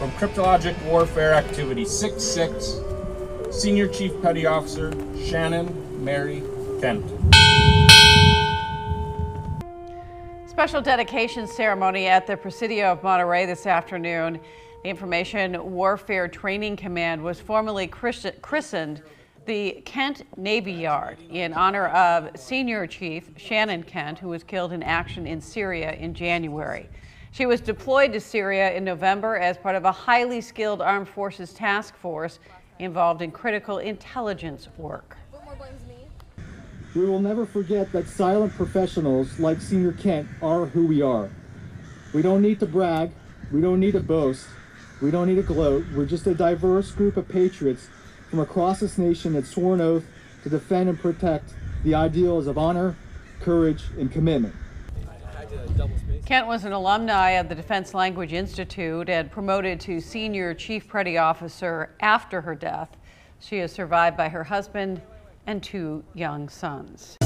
from Cryptologic Warfare Activity 66, Senior Chief Petty Officer Shannon Mary Kent. Special dedication ceremony at the Presidio of Monterey this afternoon. The Information Warfare Training Command was formally christened the Kent Navy Yard in honor of Senior Chief Shannon Kent, who was killed in action in Syria in January. She was deployed to Syria in November as part of a highly skilled armed forces task force involved in critical intelligence work. We will never forget that silent professionals like Senior Kent are who we are. We don't need to brag, we don't need to boast, we don't need to gloat. We're just a diverse group of patriots from across this nation that swore an oath to defend and protect the ideals of honor, courage, and commitment. Kent was an alumni of the Defense Language Institute and promoted to Senior Chief Petty Officer after her death. She is survived by her husband and two young sons.